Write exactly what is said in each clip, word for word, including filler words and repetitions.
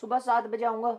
صبح سات بجے آؤں گا.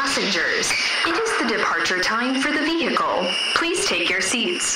Passengers, it is the departure time for the vehicle. Please take your seats.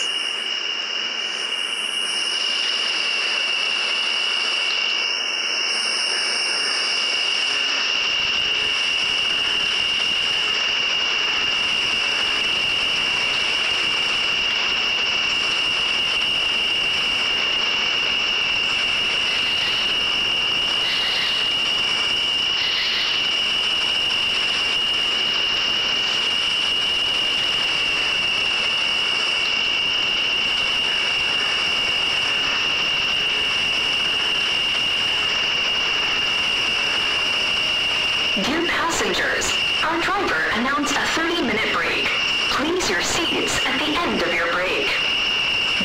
Dear passengers, our driver announced a thirty-minute break. Please your seats at the end of your break.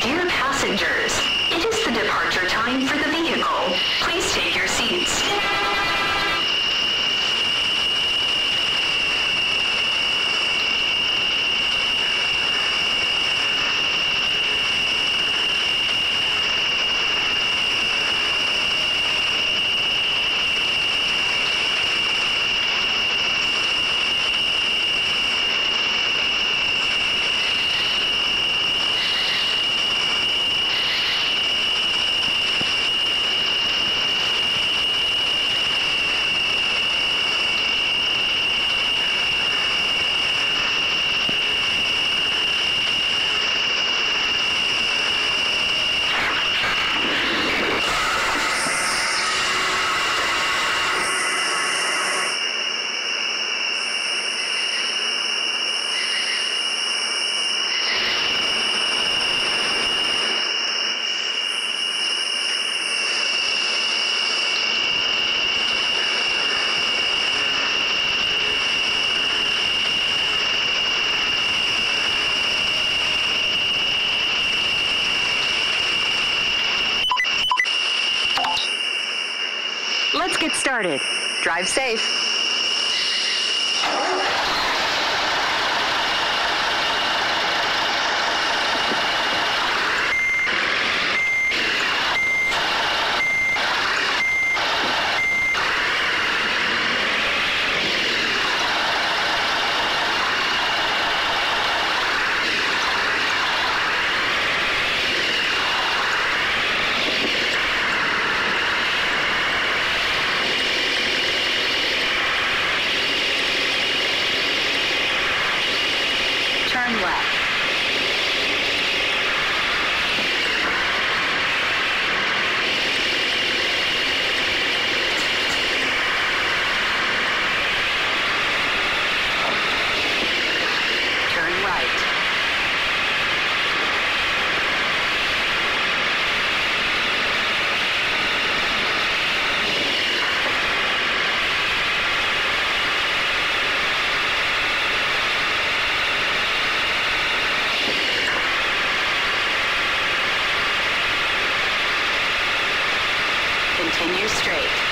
Dear passengers, it is the departure time for the vehicle. Please take your seats. Let's get started. Drive safe. Continue straight.